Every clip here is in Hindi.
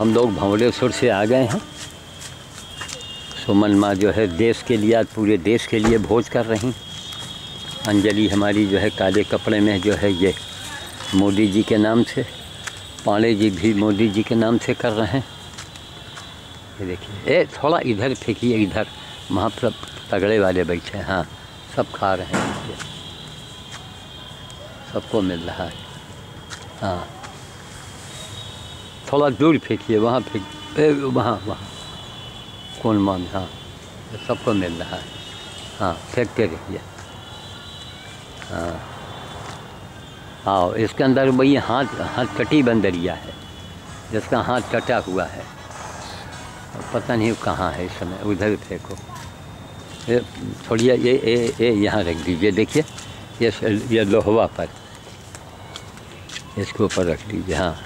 हम लोग भंवलेश्वर से आ गए हैं। सुमन माँ जो है देश के लिए, आज पूरे देश के लिए भोज कर रही हैं। अंजलि हमारी जो है काले कपड़े में जो है ये मोदी जी के नाम से, पांडे जी भी मोदी जी के नाम से कर रहे हैं। ये देखिए, ए थोड़ा इधर फेंकिए, इधर महाप्रभु तगड़े वाले बैठे हैं। हाँ, सब खा रहे हैं, सबको मिल रहा है। हाँ, थोड़ा दूर फेंकिए, वहाँ फेंक, वहाँ वहाँ कौन मान। हाँ, सबको मिल रहा है। हाँ, फेंकते रहिए। हाँ, आओ, इसके अंदर वही हाथ कटी बंदरिया है, जिसका हाथ कटा हुआ है, पता नहीं कहाँ है इस समय। उधर फेंको, ये थोड़ी ये यहाँ रख दीजिए। देखिए ये लोहवा पर, इसके ऊपर रख दीजिए। हाँ,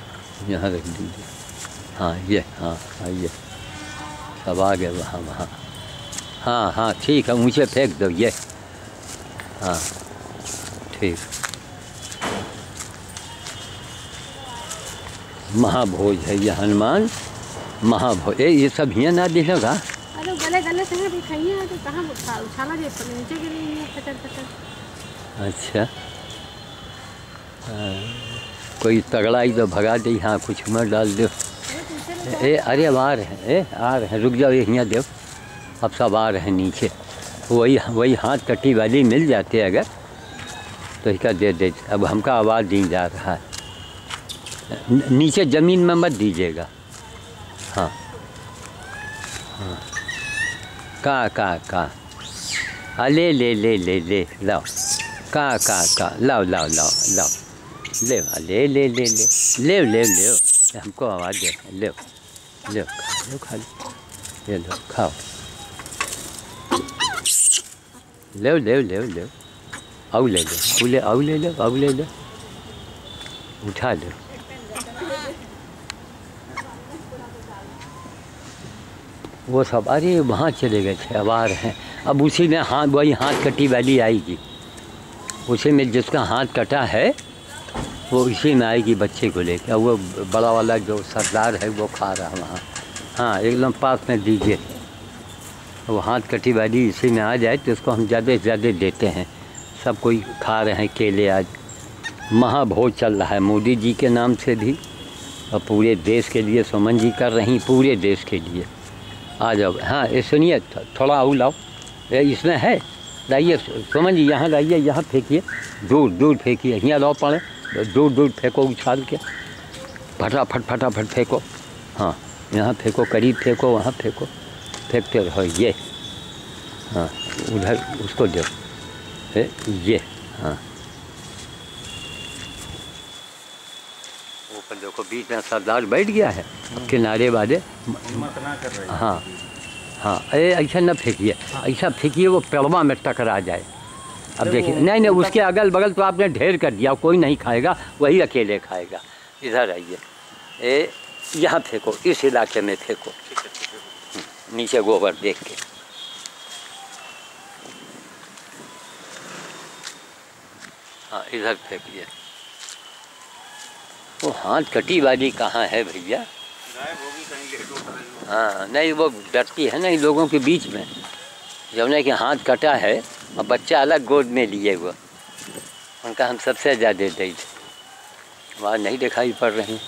यहाँ रख दीजिए। हाँ, ये, हाँ, ये सब आ गए वहाँ वहाँ। हाँ हाँ, ठीक है, ऊँचे फेंक दो ये। हाँ, ठीक। महाभोज है ये, हनुमान महाभोज। ये सब यहाँ ना दिखेगा। अरे गले गले से दिखाइए तो कहाँ उछाला, नीचे गिरेंगे पटर पटर। अच्छा, कोई तगड़ाई तो भगा दे। हाँ, कुछ मत डाल दो। ए अरे, अब आ रहे हैं, रुक जाओ, यहाँ दो। अब सब आ रहे हैं नीचे। वही हाथ कटी वाली मिल जाते अगर तो इसका दे दे। अब हमका आवाज़ दी जा रहा है, नीचे ज़मीन में मत दीजिएगा। हाँ हाँ, का ले ले ले ले ले लाओ, का लाओ लाओ लाओ लाओ, ले ले ले ले ले ले ले, हमको आवाज़ दे, ले ले, खा लो, ले लो, खाओ, ले ले ले ले, आओ ले लो, आओ ले लो, आओ ले लो, उठा लो। वो सब अरे वहाँ चले गए थे, अब आ रहे हैं। अब उसी में हाथ, वही हाथ कटी वाली आएगी, उसी में जिसका हाथ कटा है वो इसी में आएगी बच्चे को लेकर। वो बड़ा वाला जो सरदार है वो खा रहा है वहाँ। हाँ, एकदम पास में दीजिए। वो हाथ कटी वाली इसी में आ जाए तो उसको हम ज़्यादा से ज़्यादा देते हैं। सब कोई खा रहे हैं केले। आज महाभोज चल रहा है मोदी जी के नाम से भी, और पूरे देश के लिए सुमन जी कर रही, पूरे देश के लिए। आ जाओ। हाँ, ये सुनिए, थोड़ा आओ लाओ, ये इसमें है, लाइए सुमन जी, यहाँ लाइए, यहाँ फेंकिए, दूर दूर फेंकिए, यहाँ लाओ, पड़े दूर दूर फेंको, उछाल के फटाफट फेंको। हाँ, यहाँ फेंको, करीब फेंको, वहाँ फेंको, फेंकते रहो ये। हाँ, उधर उसको दो ये। हाँ, ऊपर देखो, बीच में सरदार बैठ गया है, किनारे वाले। हाँ हाँ, अरे ऐसा ना फेंकिए, ऐसा फेंकिए वो पेड़वा में टकरा जाए। अब देखिए, नहीं, उसके अगल बगल तो आपने ढेर कर दिया, कोई नहीं खाएगा, वही अकेले खाएगा। इधर आइए, ए यहाँ फेंको, इस इलाके में फेंको, नीचे गोबर देख के। हाँ, इधर फेंकिए। वो हाथ कटी वाली कहाँ है भैया? हाँ, नहीं वो डरती है ना इन लोगों के बीच में, जब ना कि हाथ कटा है और बच्चा अलग गोद में लिए हुआ, उनका हम सबसे ज़्यादा दे वहाँ नहीं दिखाई पड़ रही।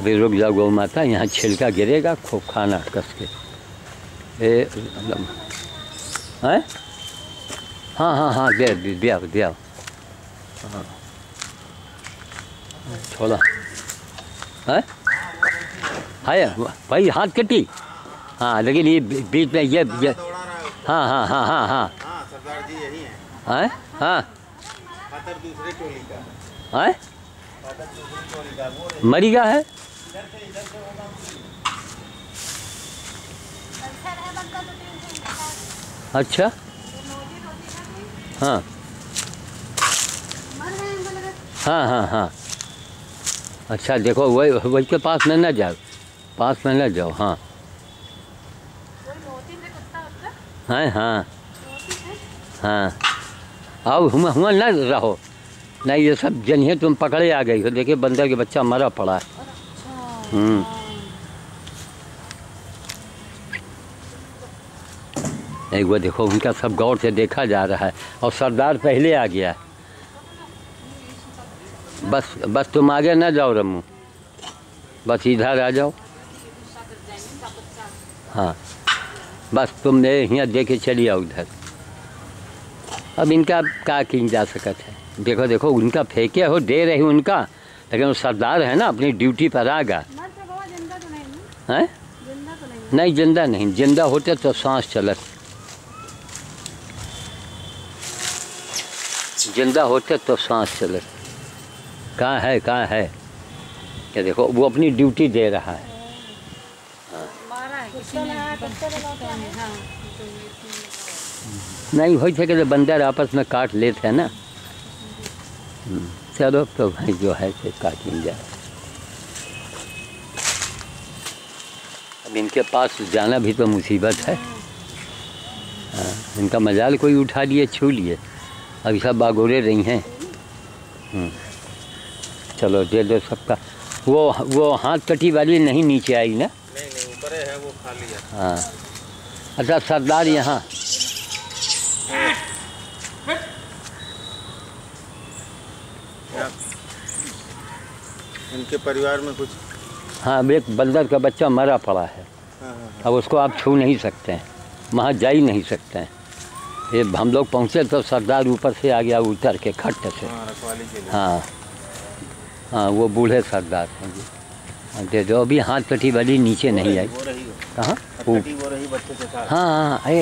अभी रुक जाओ गौ माता, यहाँ छिलका गिरेगा खूब, खाना कस के। ए हैं? हाँ हाँ हाँ, दे आओ। हाँ, छोला है भाई, हाथ कटी। हाँ, लेकिन ये बीच में ये हाँ हाँ हाँ हाँ हाँ, सरदार जी यही हैं। हाँ, दूसरे टोली का है, मरीगा है। अच्छा, हाँ हाँ हाँ हाँ, अच्छा देखो, वही के पास में ना जाओ, हाँ है हाँ हाँ, अब हुआ ना रहो, नहीं, ये सब जन्हे तुम पकड़े आ गई हो। देखिए बंदर के बच्चा मरा पड़ा है। एक बार देखो, उनका सब गौर से देखा जा रहा है और सरदार पहले आ गया। बस बस तुम आगे ना जाओ रमू, बस इधर आ जाओ। हाँ बस तुम यहाँ देखे चली आओ उधर। अब इनका क्या किन जा सकत है। देखो देखो उनका फेंके हो दे रही उनका, लेकिन वो सरदार है ना अपनी ड्यूटी पर आगा। हैं नहीं जिंदा, नहीं जिंदा होते तो सांस चलत, जिंदा होते तो सांस चलत। कहाँ है, कहाँ है? क्या देखो वो अपनी ड्यूटी दे रहा है। नहीं हो सके तो बंदर आपस में काट लेते हैं ना। चलो तो भाई जो है काट मिल जाए। अब इनके पास जाना भी तो मुसीबत है। इनका मजाल कोई उठा लिए, छू लिए। अभी सब बागोरे रही हैं। चलो दे दो सबका। वो हाथ कटी वाली नहीं नीचे आई ना? नहीं ऊपर है वो खाली है। हाँ अच्छा सरदार यहाँ इनके परिवार में कुछ। हाँ एक बंदर का बच्चा मरा पड़ा है। अब उसको आप छू नहीं सकते हैं, वहाँ जा ही नहीं सकते हैं। ये हम लोग पहुँचे तो सरदार ऊपर से आ गया उतर के खट से। हाँ हाँ वो बूढ़े सरदार हैं जी। दे दो अभी। हाथ कटी वाली नीचे नहीं आई। कहाँ? हाँ हाँ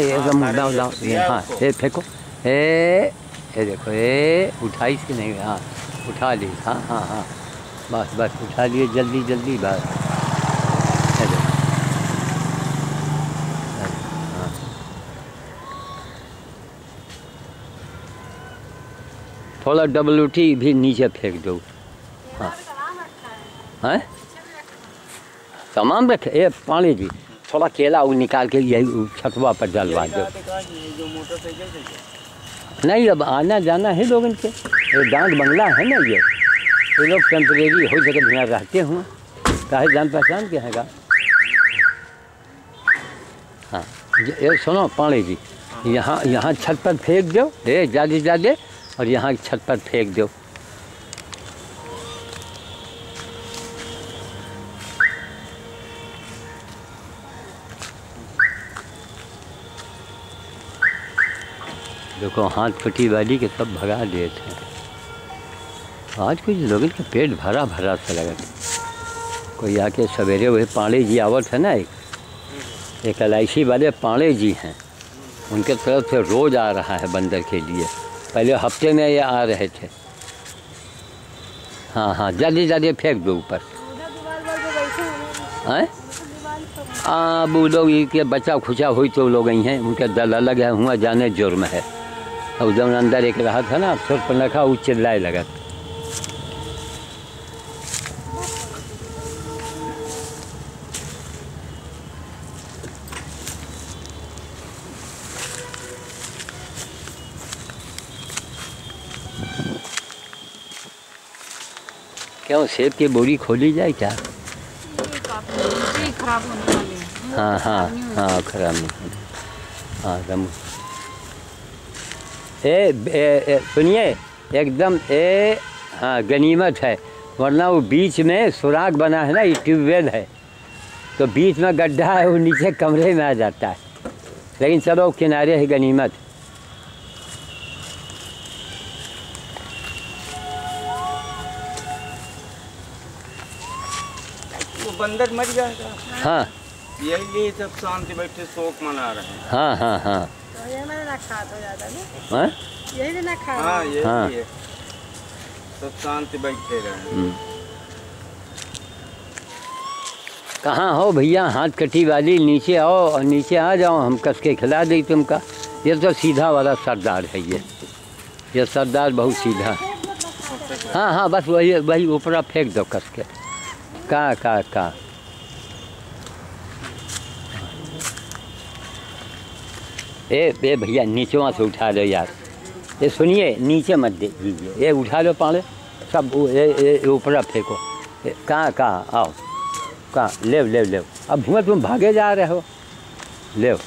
ये फेंको। ये देखो ये उठाई कि नहीं? हाँ उठा ली। हाँ हाँ हाँ बस बस उठा लिए जल्दी जल्दी बस। हाँ थोड़ा डब्लूटी भी नीचे फेंक दो। हाँ हैं तमाम रखे। ए पानी जी थोड़ा केला वो निकाल के यही छतवा पर डलवा दो। नहीं अब आना जाना है लोग इनके। ये डांट बंगला है ना, ये लोग टेम्परेरी हो जगह यहाँ रहते हुए काहे जान पहचान के हैगा। हाँ ये सुनो पानी जी, यहाँ यहाँ छत पर फेंक दो। ए ज़्यादा ज़्यादा और यहाँ छत पर फेंक दो। देखो हाथ कटी वाली के सब भगा दिए थे। आज कुछ लोगों के पेट भरा भरा सा लगा। कोई आके सवेरे वही पांडे जी आवत है ना, एक LIC वाले पांडे जी हैं, उनके तरफ से रोज़ आ रहा है बंदर के लिए। पहले हफ्ते में ये आ रहे थे। हाँ हाँ जल्दी जल्दी फेंक दो ऊपर। हैं अब वो लोग के बचा खुचा हुई तो लोग ही हैं, उनके दल अलग है, हुआ जाने जुर्म है। और जब अंदर एक रहा था ना सुर पर रखा, वो चिल्लाए लगा। क्यों सेब की बोरी खोली जाए क्या? खराब होने वाली है। हाँ हाँ हाँ खराब नहीं। हाँ रमू सुनिए एकदम ए। हाँ गनीमत है, वरना वो बीच में सुराख बना है ना, ये ट्यूबवेल है तो बीच में गड्ढा है, वो नीचे कमरे में आ जाता है। लेकिन चलो किनारे है गनीमत। तो बंदर मर जाएगा। हाँ यही सब शांति बैठे शोक मना रहे हैं। हाँ हाँ हाँ यही ना खा। हाँ यही सब शांति बैठे रहे। कहाँ हो भैया हाथ कटी वाली? नीचे आओ और नीचे आ जाओ, हम कस के खिला दें तुमका। ये तो सीधा वाला सरदार है, ये सरदार बहुत सीधा। हाँ हाँ बस वही वही ऊपर फेंक दो कस के। का ए भैया नीचे वहाँ से उठा दो यार। ये सुनिए, नीचे मत दीजिए, ये उठा लो पाले सब, ये ऊपर फेंको। कहाँ कहाँ आओ, कहाँ लेव लेव लेव। अब भूमि तुम भागे जा रहे हो, लेव।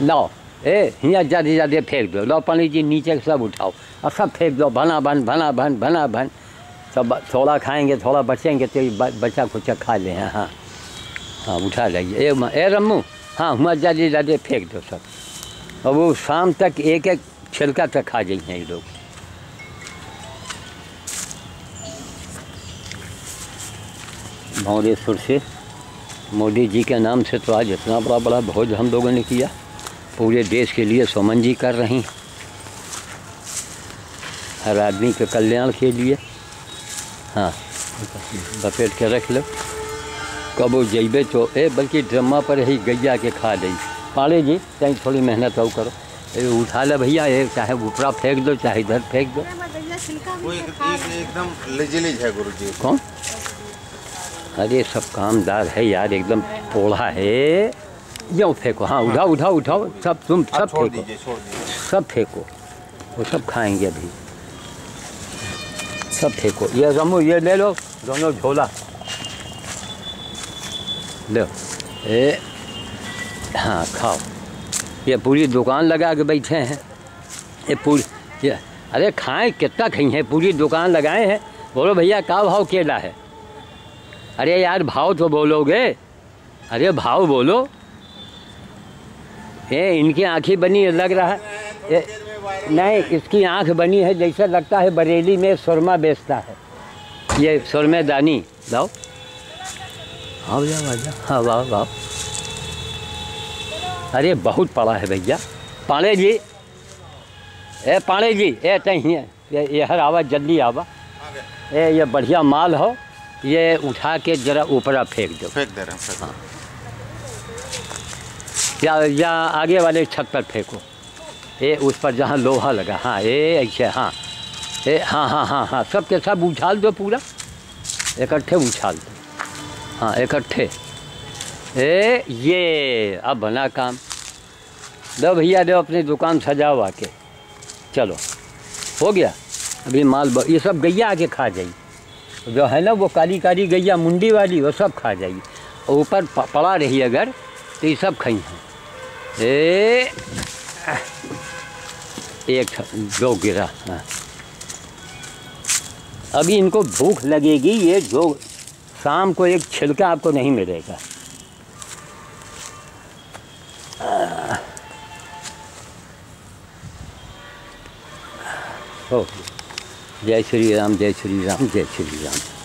लाओ ए हिया ज़्यादा ज़्यादा फेंक दो, लाओ पानी जी नीचे सब उठाओ और सब फेंक दो, भना भन भना भन भना भन। सब थोड़ा खाएंगे, थोड़ा बचेंगे तो बचा कुचा खा लें। हाँ हाँ उठा लाइए। ए रम्मू, हाँ हुआ ज़्यादा ज़्यादा फेंक दो सब। और वो शाम तक एक एक छिलका तक खा जाइए ये लोग। भौरेश्वर से मोदी जी के नाम से तो आज इतना बड़ा बड़ा भोज हम लोगों ने किया, पूरे देश के लिए सुमन जी कर रही, हर आदमी के कल्याण के लिए। हाँ लपेट के रख लो, कब वो जैबे तो ए बल्कि ड्रमा पर ही गैया के खा दी। पाले जी कहीं थोड़ी मेहनत हो करो, ए उठा ले भैया, ये चाहे ऊपरा फेंक दो चाहे इधर फेंक दो। एकदम लजीज है गुरु जी। कौन? अरे सब कामदार है यार, एकदम पोढ़ा है। यो फेंको, हाँ उठाओ उठाओ उठाओ सब, तुम सब फेंको, सब फेंको, वो सब खाएंगे अभी, सब फेंको। ये रमो ये ले लो दोनों झोला लो, ए हाँ खाओ। ये पूरी दुकान लगा के बैठे हैं ये पूरी, ये अरे खाएं कितना खाई है, पूरी दुकान लगाए हैं। बोलो भैया क्या भाव केला है? अरे यार भाव तो बोलोगे, अरे भाव बोलो। ये इनकी आँखें बनी लग रहा है, नहीं इसकी आँख बनी है जैसे लगता है बरेली में सुरमा बेचता है, ये सुरमे दानी। लाओ आओ जाओ आ जाओ, हाँ वाह वाह। अरे बहुत पड़ा है भैया। पाले जी, ए पाले जी, ए तही है ये हर आवा, जल्दी आवा। ए ये बढ़िया माल हो, ये उठा के जरा ऊपर फेंक दो, फेंक दे रहे हैं। हाँ या आगे वाले छत पर फेंको, ये उस पर जहाँ लोहा लगा। हाँ ये ऐसे, हाँ ये हाँ हाँ हाँ हाँ सब के सब उछाल दो, पूरा इकट्ठे उछाल दो। हाँ इकट्ठे, ए ये अब बना काम। दो भैया दो, अपनी दुकान सजाओ आके, चलो हो गया। अभी माल ये सब गैया आके खा जाइए, जो है ना वो काली काली गैया मुंडी वाली, वो सब खा जाइए। ऊपर पड़ा रही अगर तो ये सब खाई हैं। ए एक दो गिरा। हाँ अभी इनको भूख लगेगी, ये जो शाम को एक छिलका आपको नहीं मिलेगा। हो जय श्री राम, जय श्री राम, जय श्री राम।